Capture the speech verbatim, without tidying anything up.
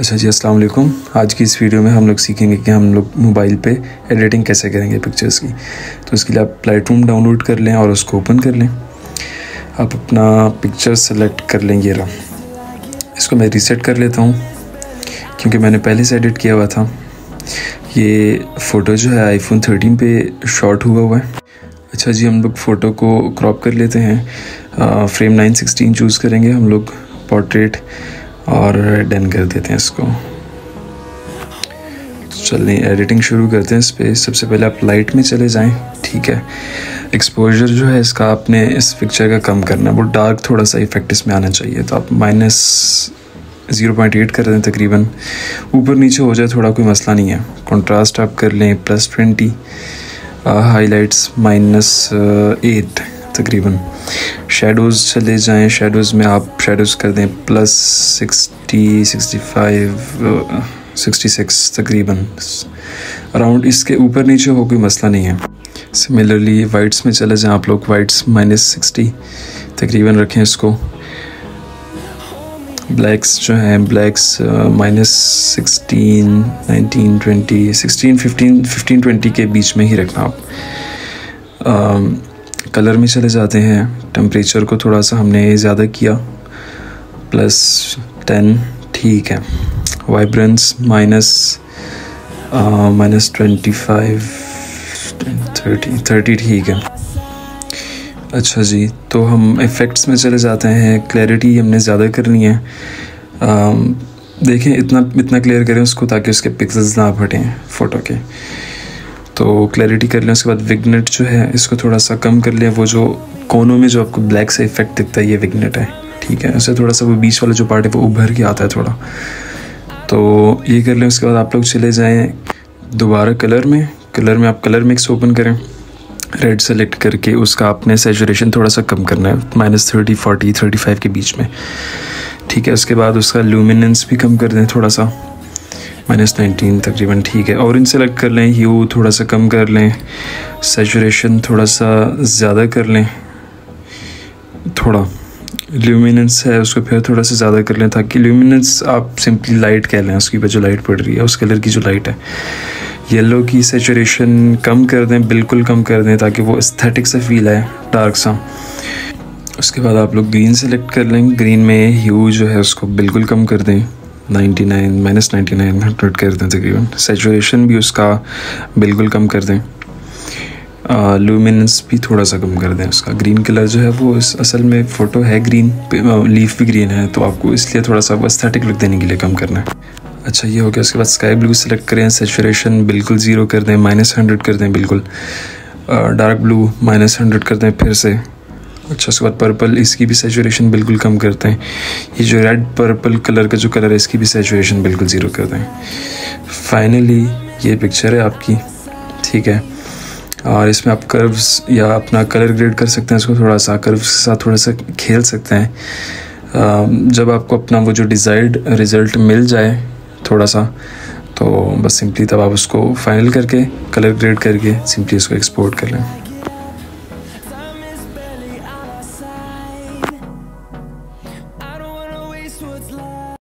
अच्छा जी, अस्सलाम वालेकुम। आज की इस वीडियो में हम लोग सीखेंगे कि हम लोग मोबाइल पे एडिटिंग कैसे करेंगे पिक्चर्स की। तो इसके लिए आप लाइटरूम डाउनलोड कर लें और उसको ओपन कर लें। आप अपना पिक्चर सेलेक्ट कर लें, ये रहा। इसको मैं रीसेट कर लेता हूँ क्योंकि मैंने पहले से एडिट किया हुआ था। ये फ़ोटो जो है आईफोन थर्टीन पे शॉट हुआ हुआ है। अच्छा जी, हम लोग फ़ोटो को क्रॉप कर लेते हैं। आ, फ्रेम नाइन सिक्सटीन चूज़ करेंगे हम लोग, पोर्ट्रेट, और डन कर देते हैं इसको। चलिए एडिटिंग शुरू करते हैं। इस पर सबसे पहले आप लाइट में चले जाएं, ठीक है। एक्सपोजर जो है इसका आपने इस पिक्चर का कम करना है, वो डार्क थोड़ा सा इफेक्ट इसमें आना चाहिए। तो आप माइनस ज़ीरो पॉइंट एट कर दें तकरीबन। ऊपर नीचे हो जाए थोड़ा, कोई मसला नहीं है। कंट्रास्ट आप कर लें plus twenty, highlights minus eight तकरीबन। शेडोज़ चले जाएं, शेडोज़ में आप शेडोज़ कर दें plus sixty sixty five sixty six तकरीबन, अराउंड। इसके ऊपर नीचे हो कोई मसला नहीं है। सिमिलरली वाइट्स में चले जाएं आप लोग, वाइट्स माइनस सिक्सटी तकरीबन रखें इसको। ब्लैक्स जो हैं, blacks minus sixteen nineteen twenty sixteen fifteen fifteen twenty के बीच में ही रखना आप। uh, कलर में चले जाते हैं। टेम्परेचर को थोड़ा सा हमने ज़्यादा किया, प्लस टेन, ठीक है। Vibrance minus minus twenty five thirty thirty ठीक है। अच्छा जी, तो हम इफ़ेक्ट्स में चले जाते हैं। क्लैरिटी हमने ज़्यादा करनी है। uh, देखें इतना इतना क्लियर करें उसको ताकि उसके पिक्सल्स ना फटें फ़ोटो के। तो क्लैरिटी कर लें। उसके बाद विग्नेट जो है इसको थोड़ा सा कम कर लें। वो जो कोनों में जो आपको ब्लैक से इफेक्ट दिखता है, ये विग्नेट है, ठीक है। उससे थोड़ा सा वो बीच वाला जो पार्ट है वो उभर के आता है थोड़ा, तो ये कर लें। उसके बाद आप लोग चले जाएं दोबारा कलर में। कलर में आप कलर मिक्स ओपन करें, रेड सेलेक्ट करके उसका आपने सैचुरेशन थोड़ा सा कम करना है, minus thirty forty thirty five के बीच में, ठीक है। उसके बाद उसका ल्यूमिनेंस भी कम कर दें थोड़ा सा, माइनस नाइनटीन तकरीबन, ठीक है। ऑरेंज सेलेक्ट कर लें, ह्यू थोड़ा सा कम कर लें, सैचुरेशन थोड़ा सा ज़्यादा कर लें, थोड़ा ल्यूमिनेंस है उसको फिर थोड़ा सा ज़्यादा कर लें, ताकि ल्यूमिनेंस आप सिंपली लाइट कह लें उसकी पर जो लाइट पड़ रही है, उस कलर की जो लाइट है। येलो की सैचुरेशन कम कर दें, बिल्कुल कम कर दें, ताकि वो एस्थेटिक सा फील आए, डार्क सा। उसके बाद आप लोग ग्रीन सेलेक्ट कर लें। ग्रीन में ह्यू जो है उसको बिल्कुल कम कर दें, ninety nine, minus ninety nine hundred कर दें तकरीबन। सैचुरेशन भी उसका बिल्कुल कम कर दें, लुमिनेंस भी थोड़ा सा कम कर दें उसका। ग्रीन कलर जो है वो इस असल में फ़ोटो है ग्रीन, लीफ भी ग्रीन है, तो आपको इसलिए थोड़ा सा एस्थेटिक लुक देने के लिए कम करना है। अच्छा, ये हो गया। उसके बाद स्काई ब्लू सेलेक्ट करें, सैचुरेशन बिल्कुल ज़ीरो कर दें, माइनस हंड्रेड कर दें बिल्कुल। डार्क ब्लू माइनस हंड्रेड कर दें फिर से। अच्छा, उसके बाद पर्पल, इसकी भी सैचुरेशन बिल्कुल कम करते हैं। ये जो रेड पर्पल कलर का जो कलर है, इसकी भी सैचुरेशन बिल्कुल ज़ीरो कर दें। फाइनली ये पिक्चर है आपकी, ठीक है। और इसमें आप कर्व्स या अपना कलर ग्रेड कर सकते हैं, इसको थोड़ा सा कर्व्स के साथ थोड़ा सा खेल सकते हैं। जब आपको अपना वो जो डिज़ायर्ड रिज़ल्ट मिल जाए थोड़ा सा, तो बस सिंपली तब आप उसको फाइनल करके, कलर ग्रेड करके, सिंपली उसको एक्सपोर्ट कर लें।